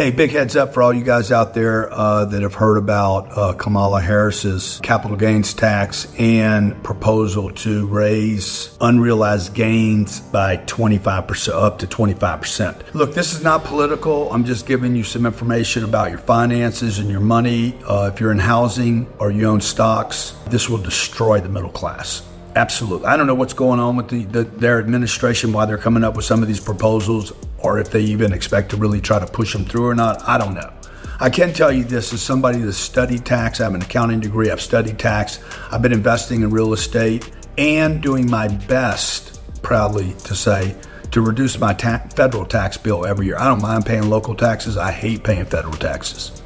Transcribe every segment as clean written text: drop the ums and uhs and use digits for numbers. Hey, big heads up for all you guys out there that have heard about Kamala Harris's capital gains tax and proposal to raise unrealized gains by 25%, up to 25%. Look, this is not political. I'm just giving you some information about your finances and your money. If you're in housing or you own stocks, this will destroy the middle class. Absolutely. I don't know what's going on with their administration, why they're coming up with some of these proposals, or if they even expect to really try to push them through or not. I don't know. I can tell you this as somebody that studied tax. I have an accounting degree. I've studied tax. I've been investing in real estate and doing my best, proudly to say, to reduce my federal tax bill every year. I don't mind paying local taxes. I hate paying federal taxes.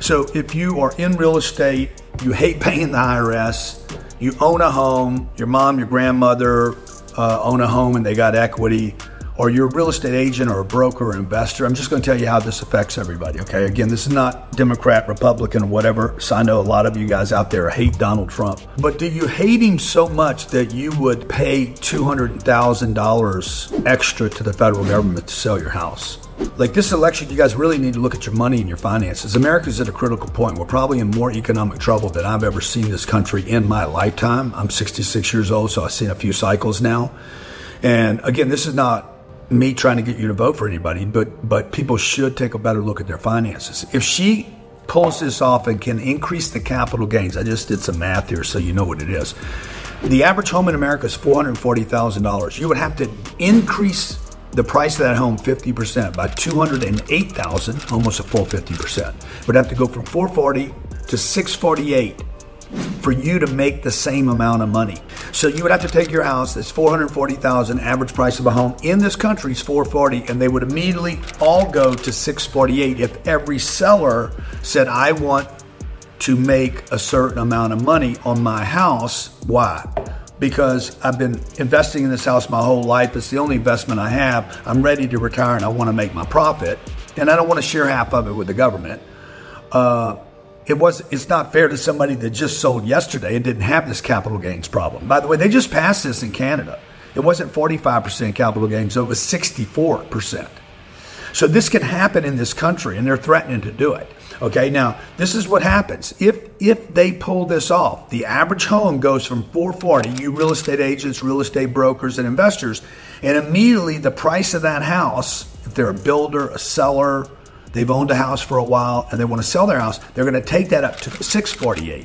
So if you are in real estate, you hate paying the IRS, you own a home, your mom, your grandmother own a home and they got equity, or you're a real estate agent or a broker or investor, I'm just going to tell you how this affects everybody, okay? Again, this is not Democrat, Republican, or whatever. So I know a lot of you guys out there hate Donald Trump. But do you hate him so much that you would pay $200,000 extra to the federal government to sell your house? Like, this election, you guys really need to look at your money and your finances. America's at a critical point. We're probably in more economic trouble than I've ever seen this country in my lifetime. I'm 66 years old, so I've seen a few cycles now. And again, this is not me trying to get you to vote for anybody, but people should take a better look at their finances. If she pulls this off and can increase the capital gains, I just did some math here so you know what it is. The average home in America is $440,000. You would have to increase the price of that home 50% by $208,000, almost a full 50%. Would have to go from $440,000 to $648,000 for you to make the same amount of money. So you would have to take your house that's $440,000, average price of a home in this country is $440,000, and they would immediately all go to $648,000 if every seller said, I want to make a certain amount of money on my house. Why? Because I've been investing in this house my whole life. It's the only investment I have. I'm ready to retire and I want to make my profit. And I don't want to share half of it with the government. It's not fair to somebody that just sold yesterday and didn't have this capital gains problem. By the way, they just passed this in Canada. It wasn't 45% capital gains, so it was 64%. So this can happen in this country and they're threatening to do it. Okay, now this is what happens. If they pull this off, the average home goes from $440,000, you real estate agents, real estate brokers and investors, and immediately the price of that house, if they're a builder, a seller, they've owned a house for a while and they want to sell their house, they're going to take that up to $648,000.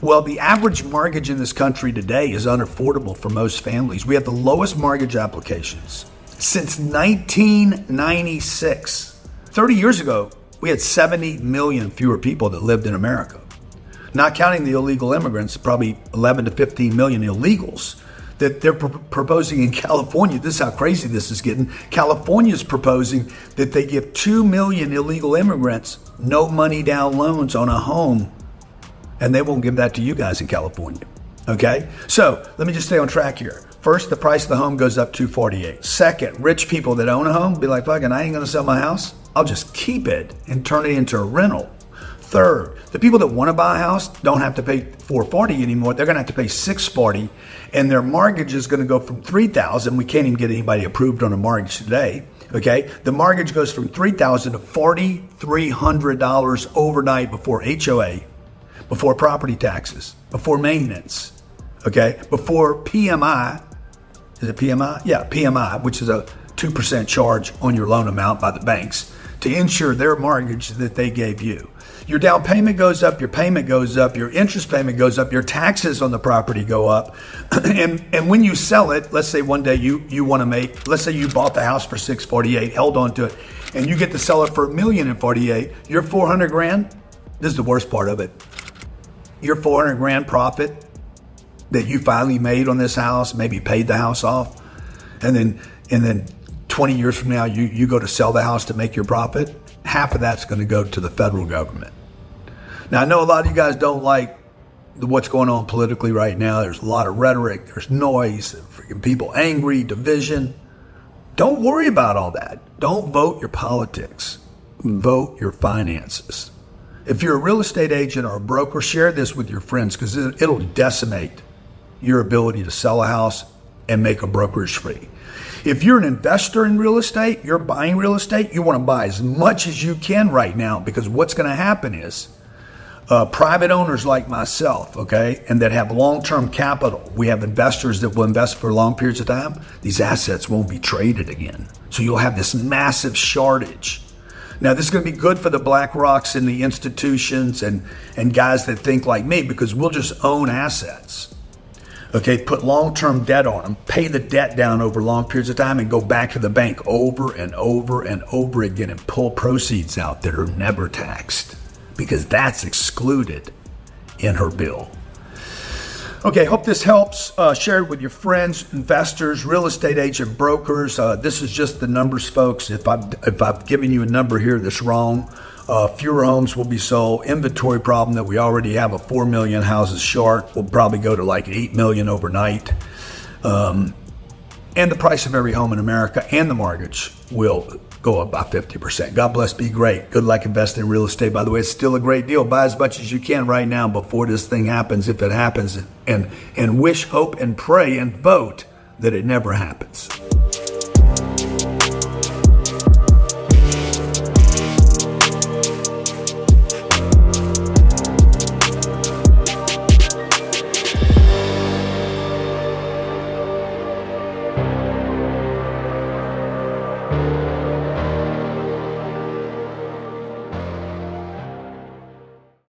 Well, the average mortgage in this country today is unaffordable for most families. We have the lowest mortgage applications since 1996. 30 years ago, we had 70 million fewer people that lived in America. Not counting the illegal immigrants, probably 11 to 15 million illegals that they're proposing in California. This is how crazy this is getting. California's proposing that they give 2 million illegal immigrants no money down loans on a home, and they won't give that to you guys in California. Okay, so let me just stay on track here. First, the price of the home goes up $248,000. Second, rich people that own a home be like, fucking, I ain't gonna sell my house. I'll just keep it and turn it into a rental. Third, the people that want to buy a house don't have to pay $440,000 anymore. They're going to have to pay $640,000, and their mortgage is going to go from $3,000. We can't even get anybody approved on a mortgage today. Okay, the mortgage goes from $3,000 to $4,300 overnight before HOA, before property taxes, before maintenance. Okay, before PMI. Is it PMI? Yeah, PMI, which is a 2% charge on your loan amount by the banks to insure their mortgage that they gave you. Your down payment goes up, your payment goes up, your interest payment goes up, your taxes on the property go up. and when you sell it, let's say one day you want to make, let's say you bought the house for $648,000, held on to it, and you get to sell it for $1,048,000, your $400,000, this is the worst part of it, your $400,000 profit that you finally made on this house, maybe paid the house off, and then 20 years from now, you go to sell the house to make your profit, half of that's going to go to the federal government. Now, I know a lot of you guys don't like what's going on politically right now. There's a lot of rhetoric. There's noise, freaking people angry, division. Don't worry about all that. Don't vote your politics. Vote your finances. If you're a real estate agent or a broker, share this with your friends because it'll decimate your ability to sell a house, and make a brokerage fee. If you're an investor in real estate, you're buying real estate, you want to buy as much as you can right now, because what's going to happen is private owners like myself, okay, and that have long-term capital, we have investors that will invest for long periods of time, these assets won't be traded again. So you'll have this massive shortage. Now, this is going to be good for the BlackRocks and the institutions and guys that think like me, because we'll just own assets. Okay, put long-term debt on them, pay the debt down over long periods of time, and go back to the bank over and over and over again and pull proceeds out that are never taxed, because that's excluded in her bill. Okay, hope this helps. Share it with your friends, investors, real estate agent, brokers. This is just the numbers, folks. If I've given you a number here that's wrong, fewer homes will be sold. Inventory problem that we already have of 4 million houses short will probably go to like 8 million overnight. And the price of every home in America and the mortgage will go up by 50%. God bless, be great. Good luck investing in real estate. By the way, it's still a great deal. Buy as much as you can right now before this thing happens, if it happens, and wish, hope, and pray, and vote that it never happens.